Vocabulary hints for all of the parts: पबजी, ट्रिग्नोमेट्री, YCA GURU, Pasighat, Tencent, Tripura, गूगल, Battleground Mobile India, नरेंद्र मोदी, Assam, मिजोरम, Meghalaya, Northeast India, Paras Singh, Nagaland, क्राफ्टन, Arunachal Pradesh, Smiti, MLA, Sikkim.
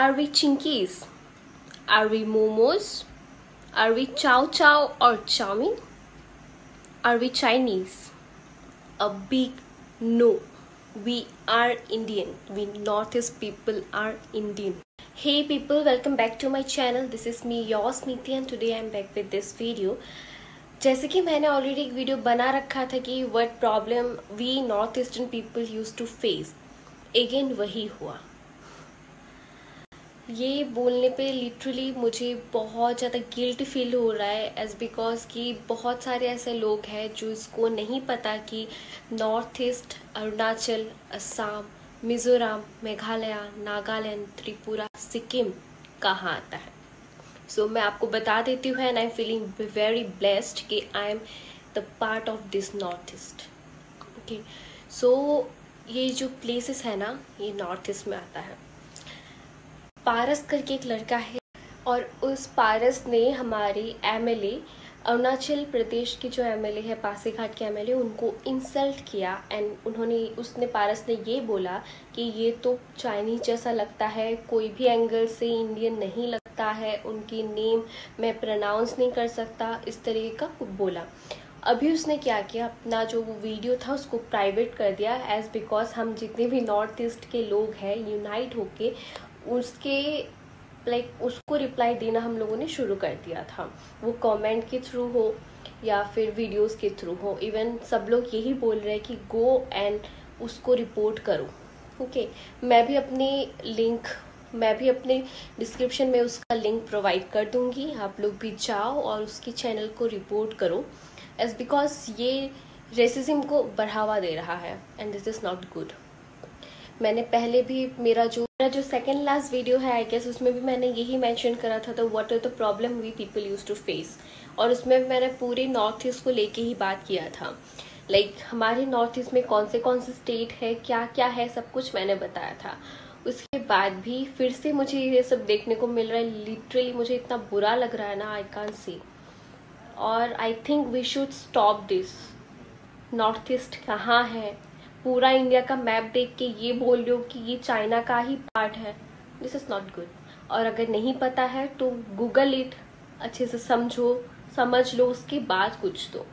Are we Chinkies? Are we Momos? Are we Chow Chow or Chow Mein? Are we Chinese? A big no. We are Indian. We North East people are Indian. Hey people, welcome back to my channel. This is me, your Smiti, and today I am back with this video. जैसे कि मैंने already एक video बना रखा था कि what problem we north eastern people use to face, again वही हुआ. ये बोलने पे लिटरली मुझे बहुत ज़्यादा गिल्ट फील हो रहा है एज बिकॉज कि बहुत सारे ऐसे लोग हैं जो इसको नहीं पता कि नॉर्थ ईस्ट, अरुणाचल, असम, मिजोरम, मेघालय, नागालैंड, त्रिपुरा, सिक्किम कहाँ आता है. सो मैं आपको बता देती हूँ and I am feeling very blessed कि I am the part of this north east. Okay, so ये जो प्लेसेस है ना, ये नॉर्थ ईस्ट में आता है. पारस करके एक लड़का है और उस पारस ने हमारी MLA, अरुणाचल प्रदेश की जो MLA है, पासीघाट के MLA, उनको इंसल्ट किया. एंड उसने पारस ने ये बोला कि ये तो चाइनीज जैसा लगता है, कोई भी एंगल से इंडियन नहीं लगता है, उनकी नेम मैं प्रोनाउंस नहीं कर सकता, इस तरीके का बोला. अभी उसने क्या किया, अपना जो वो वीडियो था उसको प्राइवेट कर दिया एज बिकॉज हम जितने भी नॉर्थ ईस्ट के लोग हैं यूनाइट होके उसके उसको रिप्लाई देना हम लोगों ने शुरू कर दिया था. वो कमेंट के थ्रू हो या फिर वीडियोस के थ्रू हो, इवन सब लोग यही बोल रहे हैं कि गो एंड उसको रिपोर्ट करो. ओके, मैं भी अपने डिस्क्रिप्शन में उसका लिंक प्रोवाइड कर दूंगी. आप लोग भी जाओ और उसकी चैनल को रिपोर्ट करो एज बिकॉज ये रेसिज्म को बढ़ावा दे रहा है and this is not good. मैंने पहले भी मेरा जो सेकेंड लास्ट वीडियो है आई गेस, उसमें भी मैंने यही मेंशन करा था तो what are the problem we people use to face, और उसमें भी मैंने पूरे नॉर्थ ईस्ट को लेके ही बात किया था. हमारे नॉर्थ ईस्ट में कौन से स्टेट है, क्या क्या है, सब कुछ मैंने बताया था. उसके बाद भी फिर से मुझे ये सब देखने को मिल रहा है. लिटरली मुझे इतना बुरा लग रहा है ना, आई कांट सी. और I think we should stop this. North east कहाँ है, पूरा इंडिया का मैप देख के ये बोल रहे हो कि ये चाइना का ही पार्ट है, दिस इज़ नॉट गुड. और अगर नहीं पता है तो गूगल इट, अच्छे से समझ लो, उसके बाद कुछ दो.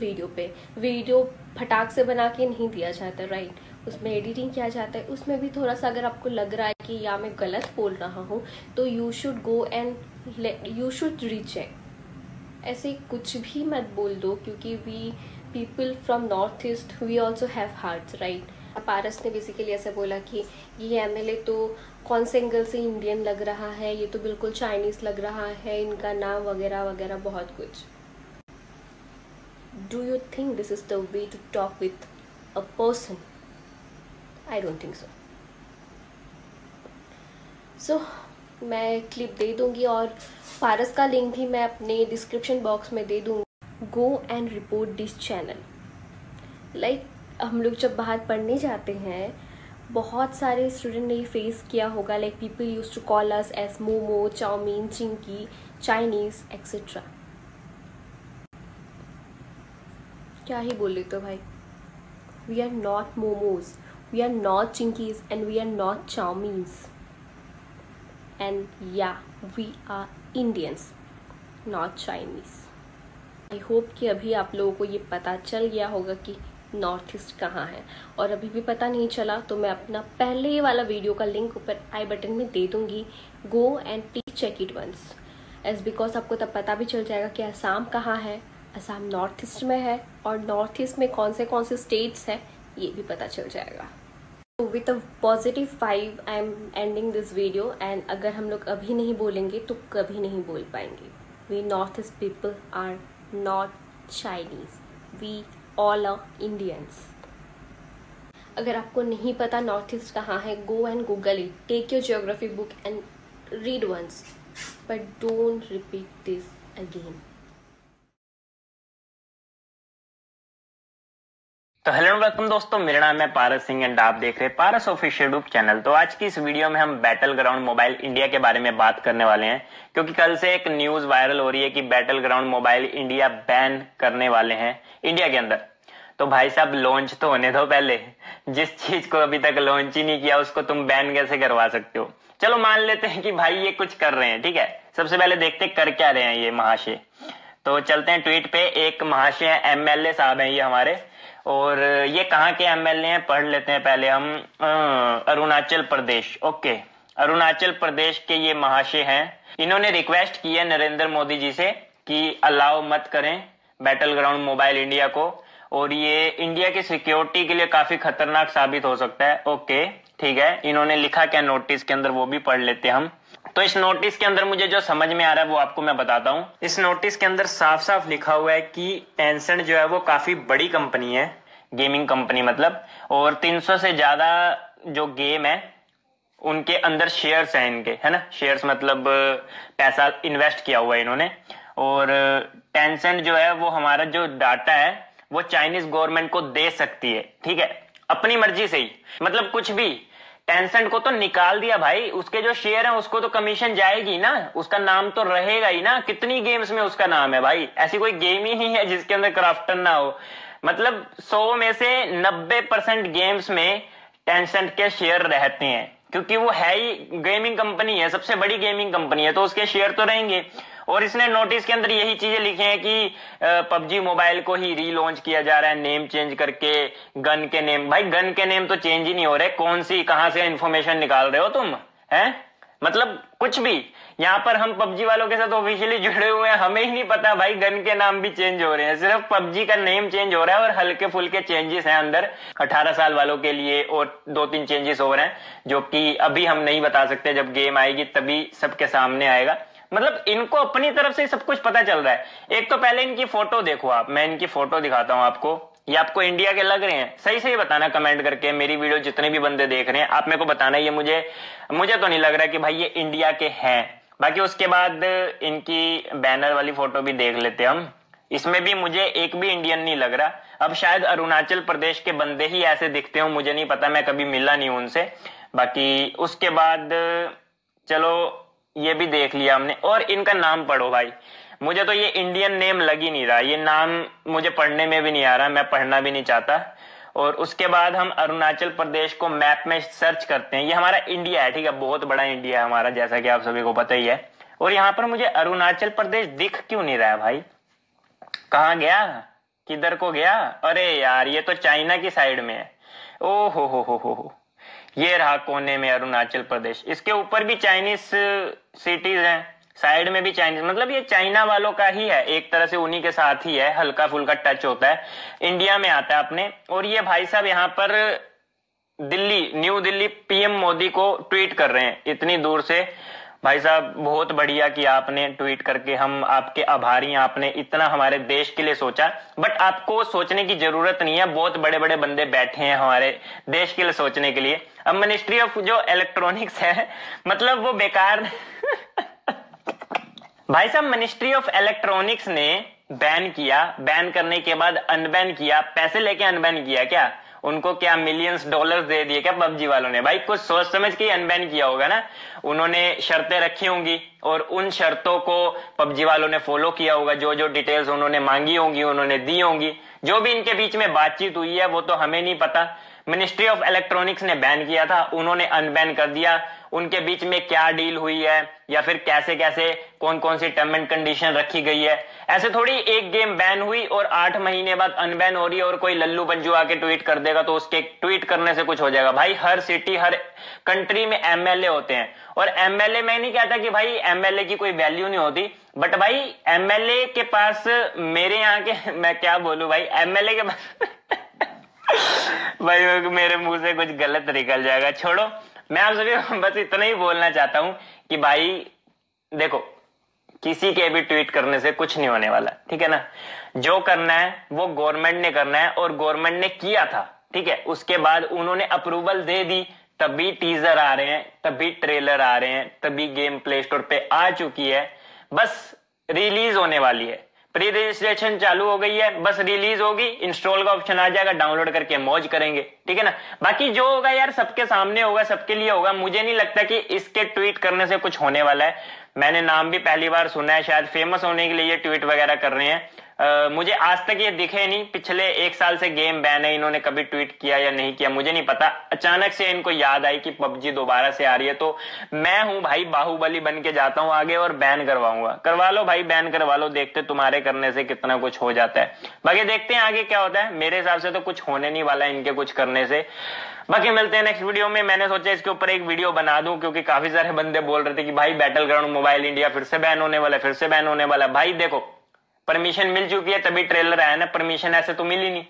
वीडियो फटाक से बना के नहीं दिया जाता, राइट. उसमें एडिटिंग किया जाता है. उसमें भी थोड़ा सा अगर आपको लग रहा है कि या मैं गलत बोल रहा हूँ तो यू शुड रीचेक. ऐसे कुछ भी मत बोल दो क्योंकि we people from north east we also have hearts, right. Paras ने बेसिकली ऐसे बोला कि ये MLA तो कौन से एंगल से इंडियन लग रहा है, ये तो बिल्कुल चाइनीज लग रहा है, इनका नाम वगैरह वगैरह बहुत कुछ. Do you think this is the way to talk with a person? I don't think so. So मैं क्लिप दे दूंगी और पारस का लिंक भी मैं अपने डिस्क्रिप्शन बॉक्स में दे दूंगी. Go and report this channel. हम लोग जब बाहर पढ़ने जाते हैं बहुत सारे स्टूडेंट ने ये फेस किया होगा. People use to call us as momo, chowmein, chinky, Chinese etcetera. क्या ही बोल रहे तो भाई, we are not momos, we are not chinkies and we are not chowmeins. And yeah we are Indians, not Chinese. I hope कि अभी आप लोगों को ये पता चल गया होगा कि नॉर्थ ईस्ट कहाँ है. और अभी भी पता नहीं चला तो मैं अपना पहले वाला वीडियो का लिंक ऊपर आई बटन में दे दूंगी. Go and check it once as because आपको तब पता भी चल जाएगा कि असम कहाँ है, असम नॉर्थ ईस्ट में है, और नॉर्थ ईस्ट में कौन से स्टेट्स हैं ये भी पता चल जाएगा. With a positive vibe I am ending this video. And अगर हम लोग अभी नहीं बोलेंगे तो कभी नहीं बोल पाएंगे. We north east people are Not Chinese. We all are Indians. अगर आपको नहीं पता नॉर्थ ईस्ट कहाँ है, go and गूगल it. Take your geography book and read once, but don't repeat this again. तो हेलो वेलकम दोस्तों, मेरा नाम है पारस सिंह एंड आप देख रहे हैं पारस ऑफिशियल यूट्यूब चैनल. तो आज की इस वीडियो में हम बैटल ग्राउंड मोबाइल इंडिया के बारे में बात करने वाले हैं क्योंकि कल से एक न्यूज वायरल हो रही है कि battle ground mobile India ban करने वाले हैं इंडिया के अंदर. तो भाई साहब लॉन्च तो होने दो पहले। जिस चीज को अभी तक लॉन्च ही नहीं किया उसको तुम बैन कैसे करवा सकते हो। चलो मान लेते हैं कि भाई ये कुछ कर रहे हैं, ठीक है। सबसे पहले देखते कर क्या रहे हैं ये महाशय। तो चलते हैं ट्वीट पे। एक महाशय एमएलए साहब हैं ये हमारे, और ये कहाँ के एमएलए हैं पढ़ लेते हैं पहले हम। अरुणाचल प्रदेश, ओके, अरुणाचल प्रदेश के ये महाशय हैं। इन्होंने रिक्वेस्ट की है नरेंद्र मोदी जी से कि अलाउ मत करें बैटल ग्राउंड मोबाइल इंडिया को, और ये इंडिया की सिक्योरिटी के लिए काफी खतरनाक साबित हो सकता है। ओके ठीक है, इन्होंने लिखा क्या नोटिस के अंदर वो भी पढ़ लेते हैं हम। तो इस नोटिस के अंदर मुझे जो समझ में आ रहा है वो आपको मैं बताता हूँ। इस नोटिस के अंदर साफ साफ लिखा हुआ है कि टेंसेंट जो है वो काफी बड़ी कंपनी है, गेमिंग कंपनी मतलब, और 300 से ज्यादा जो गेम है उनके अंदर शेयर्स हैं इनके, है ना। शेयर्स मतलब पैसा इन्वेस्ट किया हुआ है इन्होंने। और टेंसेंट जो है वो हमारा जो डाटा है वो चाइनीज गवर्नमेंट को दे सकती है, ठीक है, अपनी मर्जी से ही, मतलब कुछ भी। टेंसेंट को तो निकाल दिया भाई, उसके जो शेयर हैं उसको तो कमीशन जाएगी ना, उसका नाम तो रहेगा ही ना। कितनी गेम्स में उसका नाम है भाई, ऐसी कोई गेम ही नहीं है जिसके अंदर क्राफ्टन ना हो। मतलब 100 में से 90% गेम्स में टेंसेंट के शेयर रहते हैं, क्योंकि वो है ही गेमिंग कंपनी है, सबसे बड़ी गेमिंग कंपनी है, तो उसके शेयर तो रहेंगे। और इसने नोटिस के अंदर यही चीजें लिखी हैं कि पबजी मोबाइल को ही रीलॉन्च किया जा रहा है, नेम चेंज करके गन के नेम। भाई गन के नेम तो चेंज ही नहीं हो रहे, कौन सी कहां से इंफॉर्मेशन निकाल रहे हो तुम, हैं? मतलब कुछ भी। यहाँ पर हम पबजी वालों के साथ ऑफिशियली जुड़े हुए हैं, हमें ही नहीं पता भाई गन के नाम भी चेंज हो रहे हैं, सिर्फ पबजी का नेम चेंज हो रहा है और हल्के फुल्के चेंजेस हैं अंदर 18 साल वालों के लिए, और 2-3 चेंजेस हो रहे हैं जो कि अभी हम नहीं बता सकते, जब गेम आएगी तभी सबके सामने आएगा। मतलब इनको अपनी तरफ से सब कुछ पता चल रहा है। एक तो पहले इनकी फोटो देखो आप, मैं इनकी फोटो दिखाता हूं आपको। ये आपको इंडिया के लग रहे हैं? सही सही बताना कमेंट करके, मेरी वीडियो जितने भी बंदे देख रहे हैं आप मेरे को बताना। ये मुझे तो नहीं लग रहा कि भाई ये इंडिया के हैं। बाकी उसके बाद इनकी बैनर वाली फोटो भी देख लेते हम, इसमें भी मुझे एक भी इंडियन नहीं लग रहा। अब शायद अरुणाचल प्रदेश के बंदे ही ऐसे दिखते हो, मुझे नहीं पता, मैं कभी मिला नहीं उनसे। बाकी उसके बाद चलो ये भी देख लिया हमने। और इनका नाम पढ़ो भाई, मुझे तो ये इंडियन नेम लग ही नहीं रहा, ये नाम मुझे पढ़ने में भी नहीं आ रहा, मैं पढ़ना भी नहीं चाहता। और उसके बाद हम अरुणाचल प्रदेश को मैप में सर्च करते हैं। ये हमारा इंडिया है, ठीक है, बहुत बड़ा इंडिया है हमारा, जैसा कि आप सभी को पता ही है। और यहाँ पर मुझे अरुणाचल प्रदेश दिख क्यों नहीं रहा है भाई, कहाँ गया, किधर को गया? अरे यार ये तो चाइना की साइड में है। ओ हो, ये रहा कोने में अरुणाचल प्रदेश, इसके ऊपर भी चाइनीज सिटीज हैं, साइड में भी चाइनीज, मतलब ये चाइना वालों का ही है, एक तरह से उन्हीं के साथ ही है, हल्का फुल्का टच होता है, इंडिया में आता है अपने। और ये भाई साहब यहाँ पर दिल्ली, न्यू दिल्ली पीएम मोदी को ट्वीट कर रहे हैं इतनी दूर से। भाई साहब बहुत बढ़िया कि आपने ट्वीट करके, हम आपके आभारी हैं, आपने इतना हमारे देश के लिए सोचा। बट आपको सोचने की जरूरत नहीं है, बहुत बड़े बड़े बंदे बैठे हैं हमारे देश के लिए सोचने के लिए। अब मिनिस्ट्री ऑफ जो इलेक्ट्रॉनिक्स है, मतलब वो बेकार भाई साहब मिनिस्ट्री ऑफ इलेक्ट्रॉनिक्स ने बैन किया, बैन करने के बाद अनबैन किया, पैसे लेके अनबैन किया क्या उनको, क्या मिलियंस डॉलर्स दे दिए क्या पबजी वालों ने? भाई कुछ सोच समझ के अनबैन किया होगा ना, उन्होंने शर्तें रखी होंगी और उन शर्तों को पबजी वालों ने फॉलो किया होगा, जो जो डिटेल्स उन्होंने मांगी होंगी उन्होंने दी होंगी। जो भी इनके बीच में बातचीत हुई है वो तो हमें नहीं पता। मिनिस्ट्री ऑफ इलेक्ट्रॉनिक्स ने बैन किया था, उन्होंने अनबैन कर दिया, उनके बीच में क्या डील हुई है या फिर कैसे कैसे कौन कौन सी टर्म एंड कंडीशन रखी गई है। ऐसे थोड़ी एक गेम बैन हुई और 8 महीने बाद अनबैन हो रही है और कोई लल्लू पंजू आके ट्वीट कर देगा तो उसके ट्वीट करने से कुछ हो जाएगा। भाई हर सिटी हर कंट्री में एमएलए होते हैं, और एमएलए, मैं नहीं कहता कि भाई एमएलए की कोई वैल्यू नहीं होती, बट भाई एमएलए के पास, मेरे यहाँ के, मैं क्या बोलूं भाई, एमएलए के पास भाई मेरे मुंह से कुछ गलत निकल जाएगा, छोड़ो। मैं आप सभी बस इतना ही बोलना चाहता हूं कि भाई देखो किसी के भी ट्वीट करने से कुछ नहीं होने वाला, ठीक है ना। जो करना है वो गवर्नमेंट ने करना है, और गवर्नमेंट ने किया था, ठीक है। उसके बाद उन्होंने अप्रूवल दे दी, तभी टीजर आ रहे हैं, तभी ट्रेलर आ रहे हैं, तभी गेम प्ले स्टोर पे आ चुकी है, बस रिलीज होने वाली है, प्री रजिस्ट्रेशन चालू हो गई है, बस रिलीज होगी, इंस्टॉल का ऑप्शन आ जाएगा, डाउनलोड करके मौज करेंगे, ठीक है ना। बाकी जो होगा यार सबके सामने होगा, सबके लिए होगा, मुझे नहीं लगता कि इसके ट्वीट करने से कुछ होने वाला है। मैंने नाम भी पहली बार सुना है, शायद फेमस होने के लिए ये ट्वीट वगैरह कर रहे हैं, मुझे आज तक ये दिखे नहीं, पिछले एक साल से गेम बैन है, इन्होंने कभी ट्वीट किया या नहीं किया मुझे नहीं पता। अचानक से इनको याद आई कि पबजी दोबारा से आ रही है, तो मैं हूं भाई बाहुबली बन के जाता हूं आगे और बैन करवाऊंगा। करवा लो भाई, बैन करवा लो, देखते तुम्हारे करने से कितना कुछ हो जाता है। बाकी देखते हैं आगे क्या होता है, मेरे हिसाब से तो कुछ होने नहीं वाला है इनके कुछ करने से। बाकी मिलते हैं नेक्स्ट वीडियो में। मैंने सोचा इसके ऊपर एक वीडियो बना दूं क्योंकि काफी सारे बंदे बोल रहे थे कि भाई बैटल ग्राउंड मोबाइल इंडिया फिर से बैन होने वाला है, फिर से बैन होने वाला है। भाई देखो परमिशन मिल चुकी है, तभी ट्रेलर आया ना, परमिशन ऐसे तो मिली नहीं,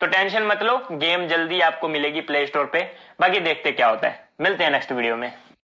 तो टेंशन मत लो, गेम जल्दी आपको मिलेगी प्ले स्टोर पे। बाकी देखते क्या होता है, मिलते हैं नेक्स्ट वीडियो में।